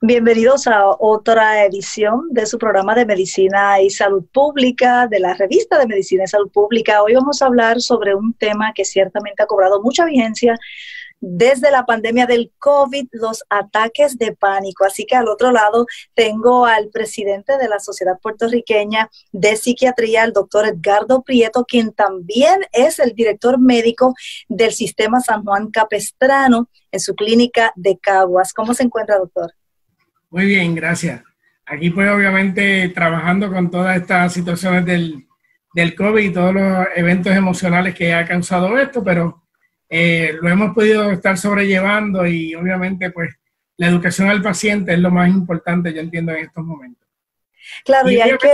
Bienvenidos a otra edición de su programa de Medicina y Salud Pública, de la revista de Medicina y Salud Pública. Hoy vamos a hablar sobre un tema que ciertamente ha cobrado mucha vigencia desde la pandemia del COVID, los ataques de pánico. Así que al otro lado tengo al presidente de la Sociedad Puertorriqueña de Psiquiatría, el doctor Edgardo Prieto, quien también es el director médico del sistema San Juan Capestrano en su clínica de Caguas. ¿Cómo se encuentra, doctor? Muy bien, gracias. Aquí pues obviamente trabajando con todas estas situaciones del COVID y todos los eventos emocionales que ha causado esto, pero lo hemos podido estar sobrellevando y obviamente pues la educación al paciente es lo más importante, yo entiendo, en estos momentos. Claro, y hay que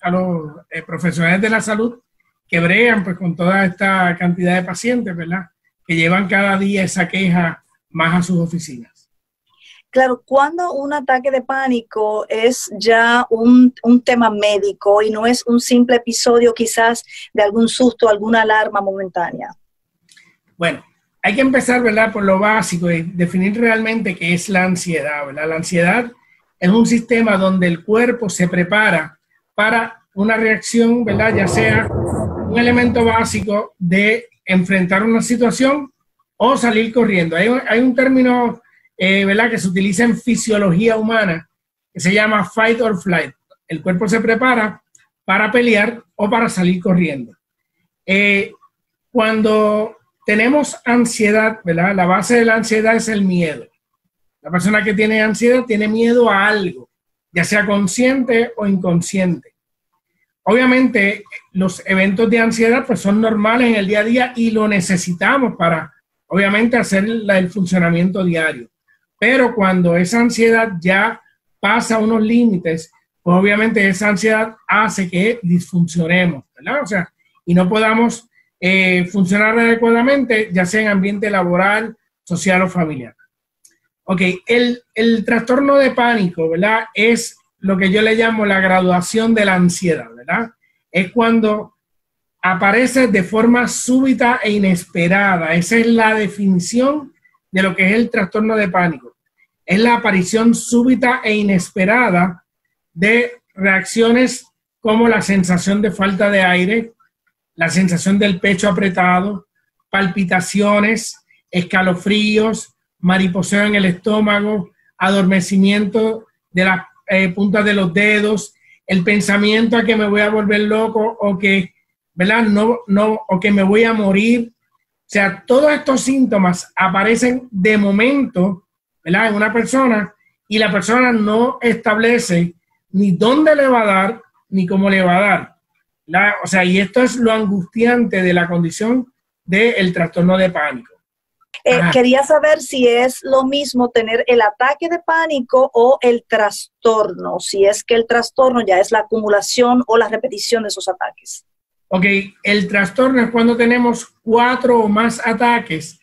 a los profesionales de la salud que bregan pues con toda esta cantidad de pacientes, ¿verdad? Que llevan cada día esa queja más a sus oficinas. Claro, cuando un ataque de pánico es ya un tema médico y no es un simple episodio quizás de algún susto, alguna alarma momentánea. Bueno, hay que empezar, ¿verdad?, por lo básico y definir realmente qué es la ansiedad, ¿verdad? La ansiedad es un sistema donde el cuerpo se prepara para una reacción, ¿verdad?, ya sea un elemento básico de enfrentar una situación o salir corriendo. Hay un término, ¿verdad?, que se utiliza en fisiología humana que se llama fight or flight. El cuerpo se prepara para pelear o para salir corriendo. Cuando tenemos ansiedad, ¿verdad? La base de la ansiedad es el miedo. La persona que tiene ansiedad tiene miedo a algo, ya sea consciente o inconsciente. Obviamente, los eventos de ansiedad pues, son normales en el día a día y lo necesitamos para, obviamente, hacer el funcionamiento diario. Pero cuando esa ansiedad ya pasa unos límites, pues obviamente esa ansiedad hace que disfuncionemos, ¿verdad? O sea, y no podamos funcionar adecuadamente, ya sea en ambiente laboral, social o familiar. Ok, el trastorno de pánico, ¿verdad? Es lo que yo le llamo la graduación de la ansiedad, ¿verdad? Es cuando aparece de forma súbita e inesperada. Esa es la definición de lo que es el trastorno de pánico. Es la aparición súbita e inesperada de reacciones como la sensación de falta de aire, la sensación del pecho apretado, palpitaciones, escalofríos, mariposeo en el estómago, adormecimiento de las puntas de los dedos, el pensamiento a que me voy a volver loco o que, ¿verdad? O que me voy a morir. O sea, todos estos síntomas aparecen de momento, ¿verdad?, en una persona y la persona no establece ni dónde le va a dar ni cómo le va a dar. O sea, y esto es lo angustiante de la condición del trastorno de pánico. Quería saber si es lo mismo tener el ataque de pánico o el trastorno, si es que el trastorno ya es la acumulación o la repetición de esos ataques. Ok, el trastorno es cuando tenemos 4 o más ataques,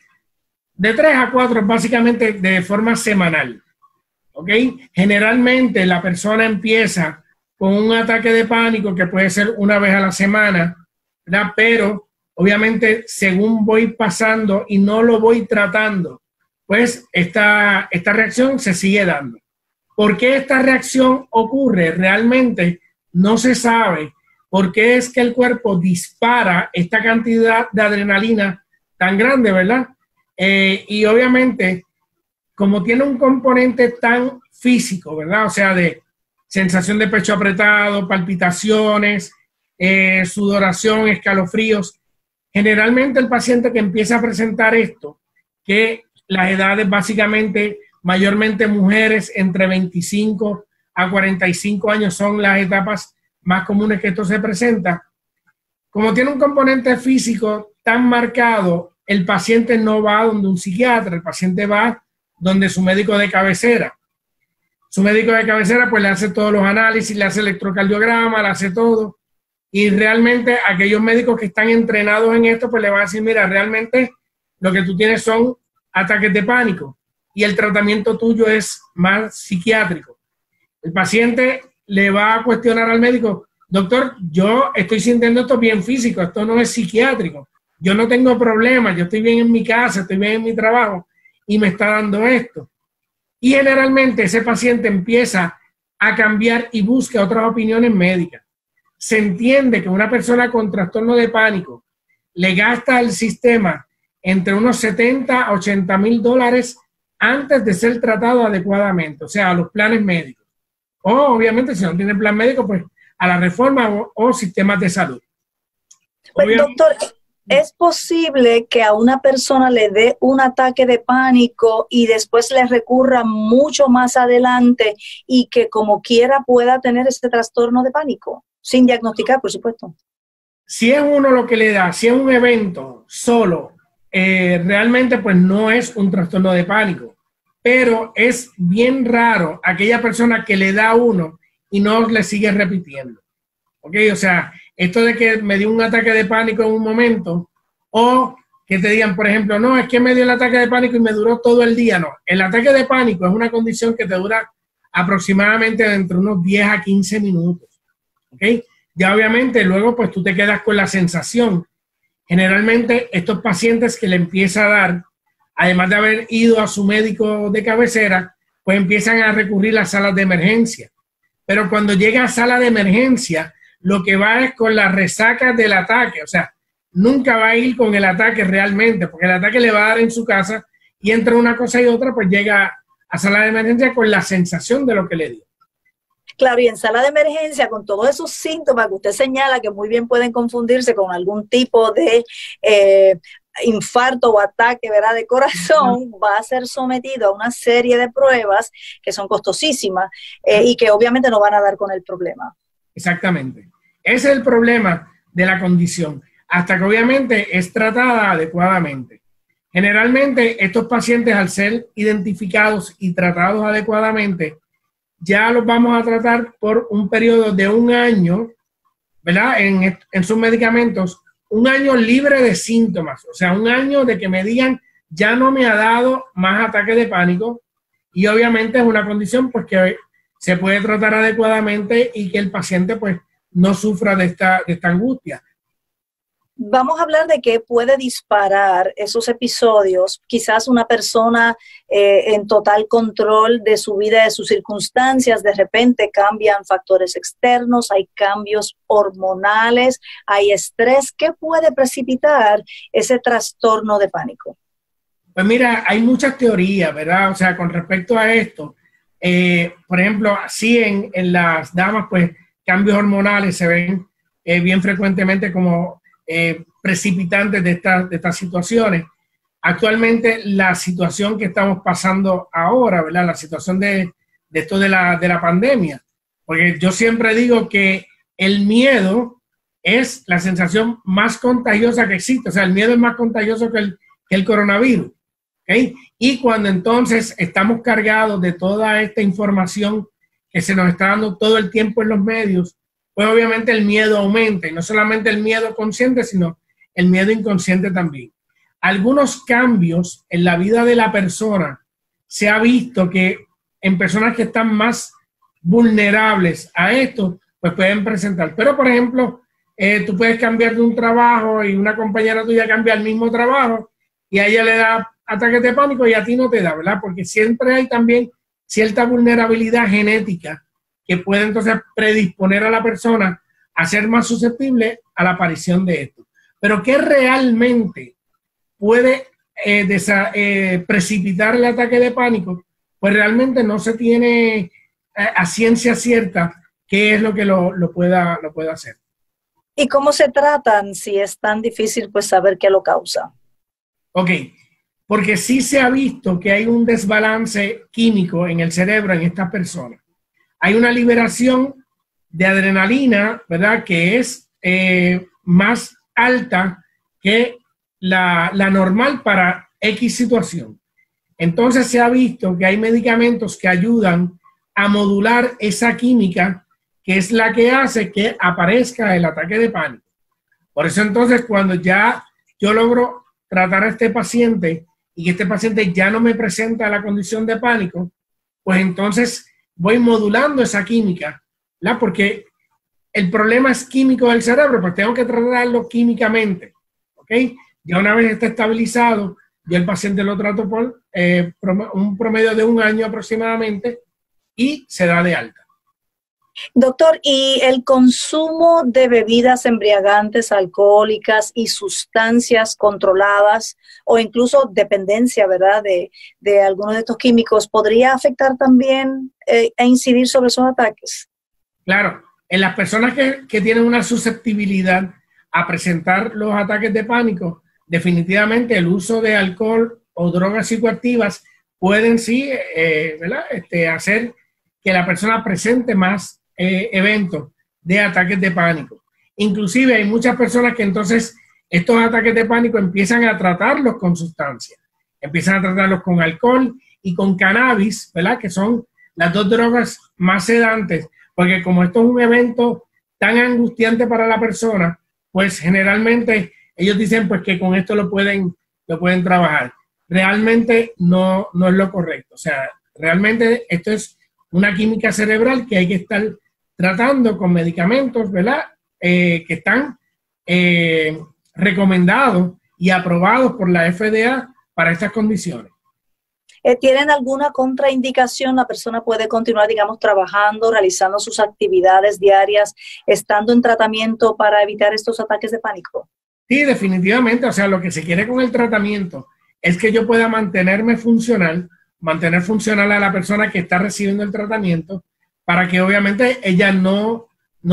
de 3 a 4 básicamente de forma semanal. Ok, generalmente la persona empieza con un ataque de pánico que puede ser una vez a la semana, ¿verdad? Pero obviamente según voy pasando y no lo voy tratando, pues esta reacción se sigue dando. ¿Por qué esta reacción ocurre? Realmente no se sabe por qué es que el cuerpo dispara esta cantidad de adrenalina tan grande, ¿verdad? Y obviamente como tiene un componente tan físico, ¿verdad? O sea, de sensación de pecho apretado, palpitaciones, sudoración, escalofríos. Generalmente el paciente que empieza a presentar esto, que las edades básicamente, mayormente mujeres entre 25 a 45 años son las etapas más comunes que esto se presenta. Como tiene un componente físico tan marcado, el paciente no va donde un psiquiatra, el paciente va donde su médico de cabecera. Su médico de cabecera pues le hace todos los análisis, le hace electrocardiograma, le hace todo. Y realmente aquellos médicos que están entrenados en esto pues le van a decir, mira, realmente lo que tú tienes son ataques de pánico y el tratamiento tuyo es más psiquiátrico. El paciente le va a cuestionar al médico, doctor, yo estoy sintiendo esto bien físico, esto no es psiquiátrico. Yo no tengo problemas, yo estoy bien en mi casa, estoy bien en mi trabajo y me está dando esto. Y generalmente ese paciente empieza a cambiar y busca otras opiniones médicas. Se entiende que una persona con trastorno de pánico le gasta al sistema entre unos 70 a 80 mil dólares antes de ser tratado adecuadamente, o sea, a los planes médicos. O obviamente si no tienen plan médico, pues a la reforma o sistemas de salud. Pues, doctor, ¿es posible que a una persona le dé un ataque de pánico y después le recurra mucho más adelante y que como quiera pueda tener ese trastorno de pánico? Sin diagnosticar, por supuesto. Si es uno lo que le da, si es un evento solo, realmente pues no es un trastorno de pánico. Pero es bien raro aquella persona que le da uno y no le sigue repitiendo. ¿Ok? O sea, esto de que me dio un ataque de pánico en un momento, o que te digan, por ejemplo, no, es que me dio el ataque de pánico y me duró todo el día. No, el ataque de pánico es una condición que te dura aproximadamente entre unos 10 a 15 minutos. ¿Ok? Ya obviamente luego pues tú te quedas con la sensación. Generalmente estos pacientes que le empieza a dar, además de haber ido a su médico de cabecera, pues empiezan a recurrir a salas de emergencia. Pero cuando llega a sala de emergencia, lo que va es con las resacas del ataque, o sea, nunca va a ir con el ataque realmente, porque el ataque le va a dar en su casa y entre una cosa y otra, pues llega a sala de emergencia con la sensación de lo que le dio. Claro, y en sala de emergencia, con todos esos síntomas que usted señala, que muy bien pueden confundirse con algún tipo de infarto o ataque, ¿verdad?, de corazón, va a ser sometido a una serie de pruebas que son costosísimas y que obviamente no van a dar con el problema. Exactamente. Ese es el problema de la condición, hasta que obviamente es tratada adecuadamente. Generalmente estos pacientes, al ser identificados y tratados adecuadamente, ya los vamos a tratar por un periodo de un año, ¿verdad? En sus medicamentos, un año libre de síntomas, o sea, un año de que me digan, ya no me ha dado más ataque de pánico, y obviamente es una condición pues que se puede tratar adecuadamente y que el paciente pues no sufra de esta angustia. Vamos a hablar de qué puede disparar esos episodios. Quizás una persona en total control de su vida, de sus circunstancias, de repente cambian factores externos, hay cambios hormonales, hay estrés. ¿Qué puede precipitar ese trastorno de pánico? Pues mira, hay muchas teorías, ¿verdad? O sea, con respecto a esto. Por ejemplo, sí en las damas, pues cambios hormonales se ven bien frecuentemente como precipitantes de estas situaciones. Actualmente la situación que estamos pasando ahora, ¿verdad? La situación de esto de la pandemia. Porque yo siempre digo que el miedo es la sensación más contagiosa que existe. O sea, el miedo es más contagioso que el coronavirus. ¿Okay? Y cuando entonces estamos cargados de toda esta información que se nos está dando todo el tiempo en los medios, pues obviamente el miedo aumenta, y no solamente el miedo consciente, sino el miedo inconsciente también. Algunos cambios en la vida de la persona se ha visto que en personas que están más vulnerables a esto, pues pueden presentar. Pero por ejemplo, tú puedes cambiar de un trabajo y una compañera tuya cambia el mismo trabajo y a ella le da ataques de pánico y a ti no te da, ¿verdad? Porque siempre hay también cierta vulnerabilidad genética que puede entonces predisponer a la persona a ser más susceptible a la aparición de esto. Pero ¿qué realmente puede precipitar el ataque de pánico? Pues realmente no se tiene a ciencia cierta qué es lo que lo pueda hacer. ¿Y cómo se tratan si es tan difícil pues saber qué lo causa? Ok. Porque sí se ha visto que hay un desbalance químico en el cerebro en estas personas. Hay una liberación de adrenalina, ¿verdad?, que es más alta que la normal para X situación. Entonces se ha visto que hay medicamentos que ayudan a modular esa química, que es la que hace que aparezca el ataque de pánico. Por eso entonces cuando ya yo logro tratar a este paciente, y que este paciente ya no me presenta la condición de pánico, pues entonces voy modulando esa química, ¿verdad? Porque el problema es químico del cerebro, pues tengo que tratarlo químicamente, ¿ok? Ya una vez está estabilizado, Yo al paciente lo trato por un promedio de un año aproximadamente y se da de alta. Doctor, ¿y el consumo de bebidas embriagantes, alcohólicas y sustancias controladas o incluso dependencia, ¿verdad?, de algunos de estos químicos, podría afectar también e incidir sobre esos ataques? Claro, en las personas que tienen una susceptibilidad a presentar los ataques de pánico, definitivamente el uso de alcohol o drogas psicoactivas pueden sí hacer que la persona presente más eventos de ataques de pánico. Inclusive hay muchas personas que entonces estos ataques de pánico empiezan a tratarlos con sustancias, empiezan a tratarlos con alcohol y con cannabis, ¿verdad?, que son las dos drogas más sedantes, porque como esto es un evento tan angustiante para la persona, pues generalmente ellos dicen pues que con esto lo pueden trabajar. Realmente no es lo correcto, o sea, realmente esto es una química cerebral que hay que estar tratando con medicamentos, ¿verdad?, que están recomendados y aprobados por la FDA para estas condiciones. ¿Tienen alguna contraindicación? ¿La persona puede continuar, digamos, trabajando, realizando sus actividades diarias, estando en tratamiento para evitar estos ataques de pánico? Sí, definitivamente. O sea, lo que se quiere con el tratamiento es que yo pueda mantenerme funcional, mantener funcional a la persona que está recibiendo el tratamiento para que obviamente ella no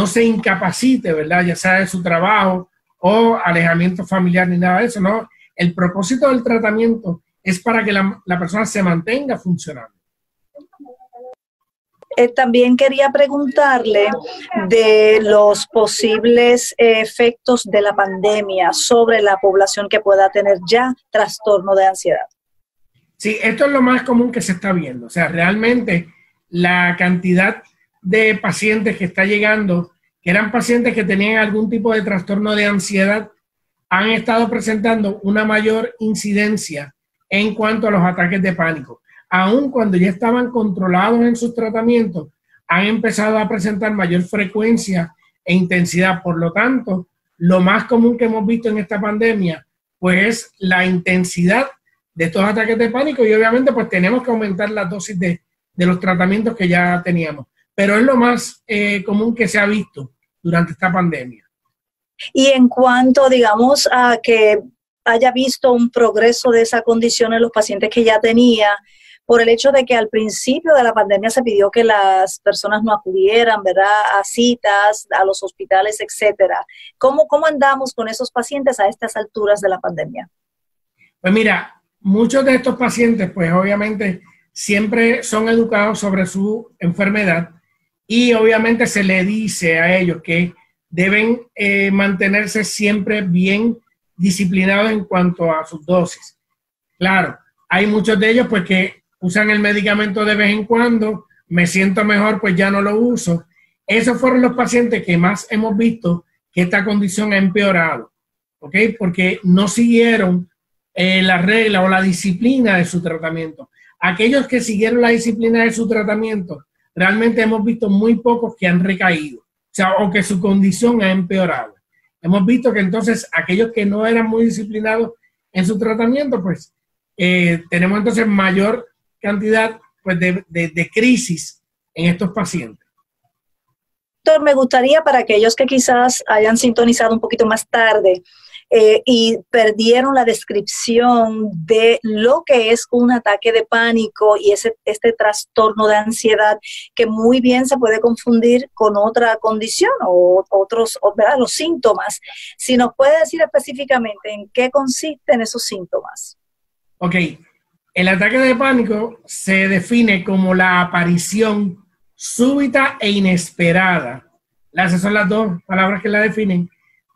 se incapacite, ¿verdad?, ya sea de su trabajo o alejamiento familiar ni nada de eso, ¿no? El propósito del tratamiento es para que la persona se mantenga funcionando. También quería preguntarle de los posibles efectos de la pandemia sobre la población que pueda tener ya trastorno de ansiedad. Sí, esto es lo más común que se está viendo. O sea, realmente la cantidad de pacientes que está llegando, que eran pacientes que tenían algún tipo de trastorno de ansiedad, han estado presentando una mayor incidencia en cuanto a los ataques de pánico. Aun cuando ya estaban controlados en sus tratamientos, han empezado a presentar mayor frecuencia e intensidad. Por lo tanto, lo más común que hemos visto en esta pandemia, pues es la intensidad de estos ataques de pánico y obviamente pues tenemos que aumentar la dosis de los tratamientos que ya teníamos. Pero es lo más común que se ha visto durante esta pandemia. Y en cuanto, digamos, a que haya visto un progreso de esa condición en los pacientes que ya tenía, por el hecho de que al principio de la pandemia se pidió que las personas no acudieran, ¿verdad?, a citas, a los hospitales, etcétera. ¿Cómo andamos con esos pacientes a estas alturas de la pandemia? Pues mira, muchos de estos pacientes, pues obviamente, siempre son educados sobre su enfermedad y obviamente se le dice a ellos que deben mantenerse siempre bien disciplinados en cuanto a sus dosis. Claro, hay muchos de ellos pues que usan el medicamento de vez en cuando, me siento mejor, pues ya no lo uso. Esos fueron los pacientes que más hemos visto que esta condición ha empeorado, ¿ok? Porque no siguieron la regla o la disciplina de su tratamiento. Aquellos que siguieron la disciplina de su tratamiento, realmente hemos visto muy pocos que han recaído, o sea, o que su condición ha empeorado. Hemos visto que entonces aquellos que no eran muy disciplinados en su tratamiento, pues tenemos entonces mayor cantidad pues, de crisis en estos pacientes. Doctor, me gustaría para aquellos que quizás hayan sintonizado un poquito más tarde, y perdieron la descripción de lo que es un ataque de pánico y este trastorno de ansiedad que muy bien se puede confundir con otra condición o otros, ¿verdad?, los síntomas. Si nos puede decir específicamente en qué consisten esos síntomas. Ok, el ataque de pánico se define como la aparición súbita e inesperada. Esas son las dos palabras que la definen,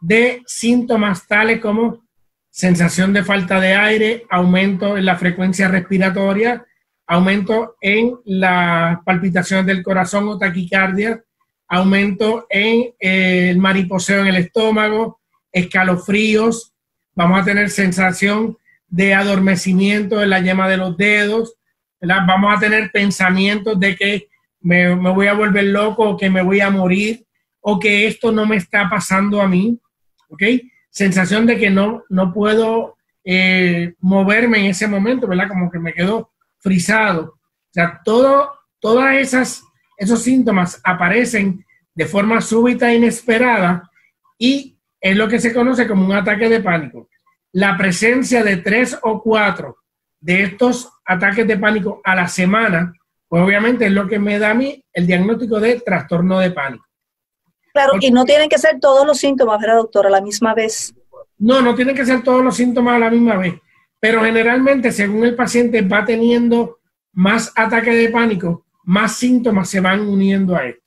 de síntomas tales como sensación de falta de aire, aumento en la frecuencia respiratoria, aumento en las palpitaciones del corazón o taquicardia, aumento en el mariposeo en el estómago, escalofríos, vamos a tener sensación de adormecimiento en la yema de los dedos, ¿verdad? Vamos a tener pensamientos de que me voy a volver loco o que me voy a morir o que esto no me está pasando a mí. ¿Ok? Sensación de que no puedo moverme en ese momento, ¿verdad? Como que me quedo frisado. O sea, todos esos síntomas aparecen de forma súbita e inesperada y es lo que se conoce como un ataque de pánico. La presencia de 3 o 4 de estos ataques de pánico a la semana, pues obviamente es lo que me da a mí el diagnóstico de trastorno de pánico. Claro, porque, y no tienen que ser todos los síntomas, ¿verdad, doctora? A la misma vez. No, no tienen que ser todos los síntomas a la misma vez, pero generalmente según el paciente va teniendo más ataques de pánico, más síntomas se van uniendo a esto.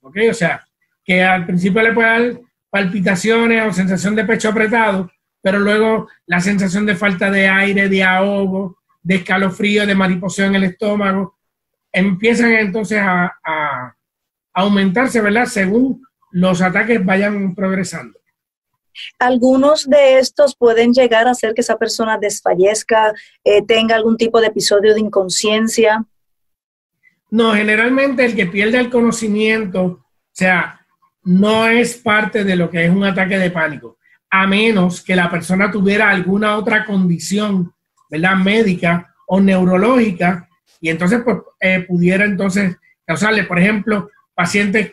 ¿Ok? O sea, que al principio le puede dar palpitaciones o sensación de pecho apretado, pero luego la sensación de falta de aire, de ahogo, de escalofrío, de mariposeo en el estómago, empiezan entonces a aumentarse, ¿verdad? Según los ataques vayan progresando. Algunos de estos pueden llegar a hacer que esa persona desfallezca, tenga algún tipo de episodio de inconsciencia. No, generalmente el que pierde el conocimiento, o sea, no es parte de lo que es un ataque de pánico, a menos que la persona tuviera alguna otra condición, ¿verdad? Médica o neurológica, y entonces pues, pudiera entonces causarle, por ejemplo, pacientes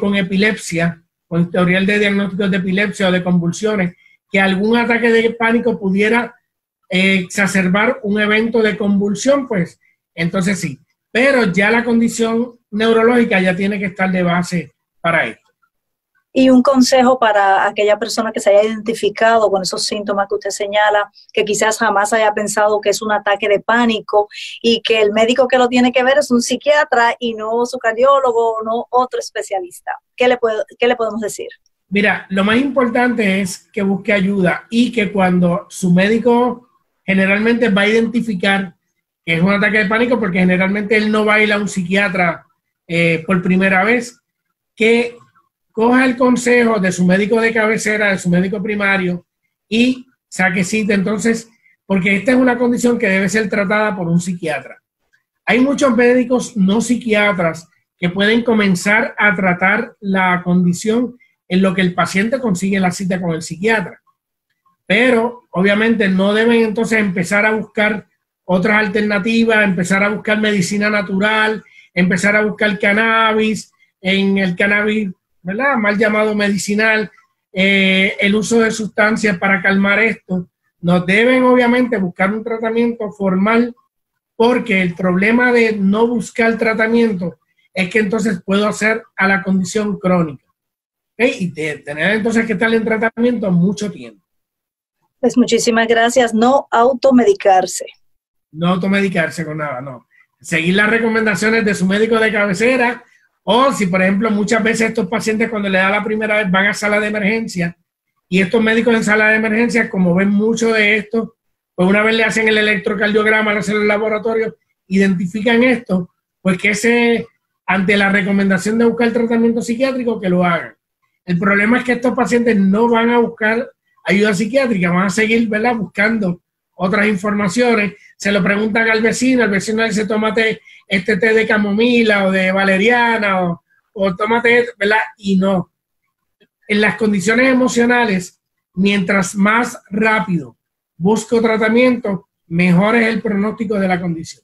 con epilepsia, con historial de diagnósticos de epilepsia o de convulsiones, que algún ataque de pánico pudiera exacerbar un evento de convulsión, pues entonces sí. Pero ya la condición neurológica ya tiene que estar de base para esto. Y un consejo para aquella persona que se haya identificado con esos síntomas que usted señala, que quizás jamás haya pensado que es un ataque de pánico y que el médico que lo tiene que ver es un psiquiatra y no su cardiólogo, no otro especialista. ¿Qué le podemos decir? Mira, lo más importante es que busque ayuda y que cuando su médico generalmente va a identificar que es un ataque de pánico, porque generalmente él no va a ir a un psiquiatra por primera vez, que coja el consejo de su médico de cabecera, de su médico primario y saque cita entonces, porque esta es una condición que debe ser tratada por un psiquiatra. Hay muchos médicos no psiquiatras que pueden comenzar a tratar la condición en lo que el paciente consigue la cita con el psiquiatra. Pero obviamente no deben entonces empezar a buscar otras alternativas, empezar a buscar medicina natural, empezar a buscar cannabis, en el cannabis, ¿verdad? Mal llamado medicinal, el uso de sustancias para calmar esto. Nos deben obviamente buscar un tratamiento formal, porque el problema de no buscar tratamiento es que entonces puedo hacer a la condición crónica, ¿okay? Y tener entonces que estar en tratamiento mucho tiempo. Pues muchísimas gracias. No automedicarse. No automedicarse con nada, no. Seguir las recomendaciones de su médico de cabecera. O si, por ejemplo, muchas veces estos pacientes cuando le da la primera vez van a sala de emergencia y estos médicos en sala de emergencia, como ven mucho de esto, pues una vez le hacen el electrocardiograma, lo hacen en el laboratorio, identifican esto, pues que ante la recomendación de buscar tratamiento psiquiátrico, que lo hagan. El problema es que estos pacientes no van a buscar ayuda psiquiátrica, van a seguir, ¿verdad?, buscando otras informaciones. Se lo preguntan al vecino, dice, tómate este té de camomila o de valeriana o tómate, ¿verdad? Y no. En las condiciones emocionales, mientras más rápido busco tratamiento, mejor es el pronóstico de la condición.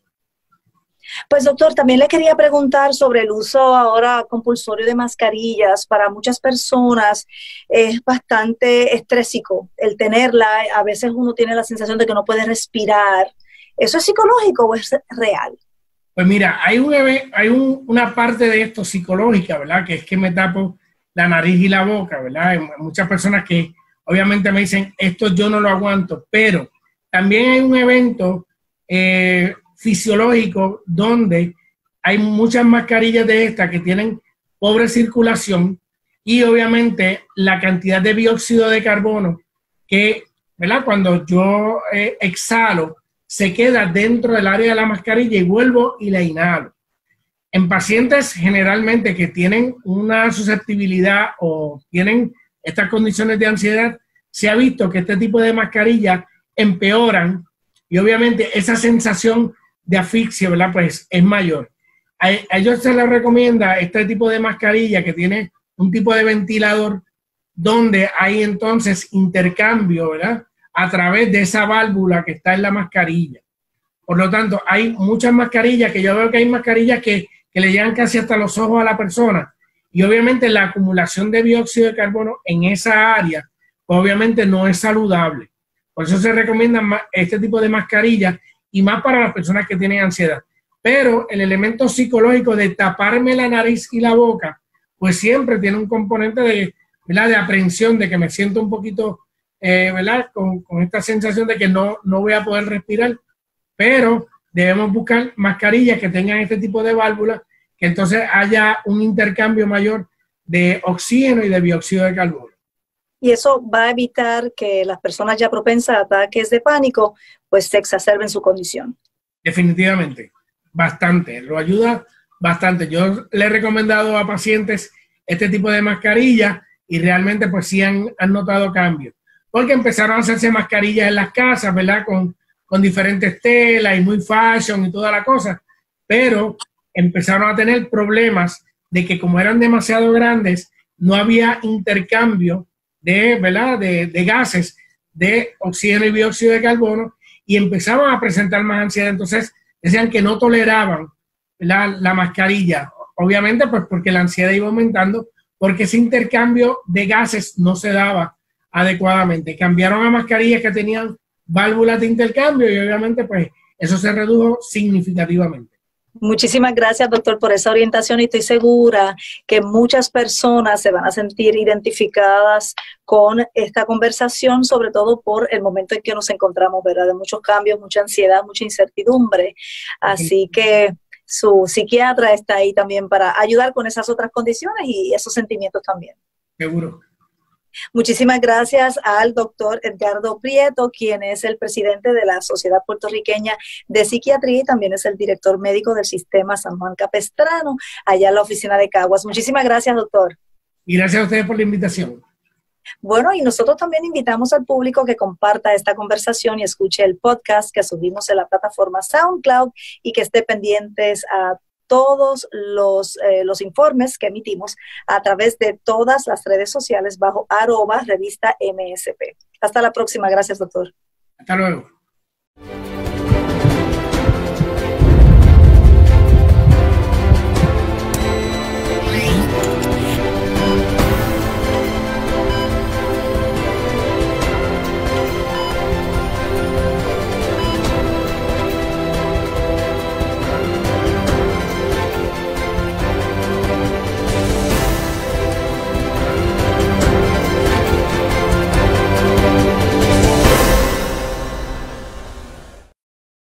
Pues doctor, también le quería preguntar sobre el uso ahora compulsorio de mascarillas. Para muchas personas es bastante estrésico el tenerla. A veces uno tiene la sensación de que no puede respirar. ¿Eso es psicológico o es real? Pues mira, hay una parte de esto psicológica, ¿verdad? Que es que me tapo la nariz y la boca, ¿verdad? Hay muchas personas que obviamente me dicen, esto yo no lo aguanto, pero también hay un evento fisiológico donde hay muchas mascarillas de estas que tienen pobre circulación y obviamente la cantidad de dióxido de carbono que, ¿verdad? Cuando yo exhalo, se queda dentro del área de la mascarilla y vuelvo y la inhalo. En pacientes generalmente que tienen una susceptibilidad o tienen estas condiciones de ansiedad, se ha visto que este tipo de mascarillas empeoran y obviamente esa sensación de asfixia, ¿verdad? Pues es mayor. A ellos se les recomienda este tipo de mascarilla que tiene un tipo de ventilador donde hay entonces intercambio, ¿verdad? a través de esa válvula que está en la mascarilla. Por lo tanto, hay muchas mascarillas que yo veo que hay mascarillas que le llegan casi hasta los ojos a la persona. Y obviamente la acumulación de dióxido de carbono en esa área, pues obviamente no es saludable. Por eso se recomiendan este tipo de mascarillas y más para las personas que tienen ansiedad. Pero el elemento psicológico de taparme la nariz y la boca, pues siempre tiene un componente de, ¿verdad?, de aprehensión, de que me siento un poquito, ¿verdad?, con esta sensación de que no voy a poder respirar. Pero debemos buscar mascarillas que tengan este tipo de válvulas, que entonces haya un intercambio mayor de oxígeno y de dióxido de carbono. Y eso va a evitar que las personas ya propensas a ataques de pánico, pues se exacerben su condición. Definitivamente, bastante, lo ayuda bastante. Yo le he recomendado a pacientes este tipo de mascarillas y realmente pues sí han notado cambios. Porque empezaron a hacerse mascarillas en las casas, ¿verdad?, con diferentes telas y muy fashion y toda la cosa, pero empezaron a tener problemas de que como eran demasiado grandes, no había intercambio de, ¿verdad?, de gases, de oxígeno y dióxido de carbono, y empezaban a presentar más ansiedad. Entonces decían que no toleraban la mascarilla, obviamente pues porque la ansiedad iba aumentando, porque ese intercambio de gases no se daba adecuadamente. Cambiaron a mascarillas que tenían válvulas de intercambio y obviamente pues eso se redujo significativamente. Muchísimas gracias, doctor, por esa orientación, y estoy segura que muchas personas se van a sentir identificadas con esta conversación, sobre todo por el momento en que nos encontramos, ¿verdad?, de muchos cambios, mucha ansiedad, mucha incertidumbre. Así que su psiquiatra está ahí también para ayudar con esas otras condiciones y esos sentimientos también. Seguro. Muchísimas gracias al doctor Edgardo Prieto, quien es el presidente de la Sociedad Puertorriqueña de Psiquiatría y también es el director médico del sistema San Juan Capestrano, allá en la oficina de Caguas. Muchísimas gracias, doctor. Y gracias a ustedes por la invitación. Bueno, y nosotros también invitamos al público que comparta esta conversación y escuche el podcast que subimos en la plataforma SoundCloud y que esté pendientes a todos los informes que emitimos a través de todas las redes sociales bajo @revistaMSP. Hasta la próxima. Gracias, doctor. Hasta luego.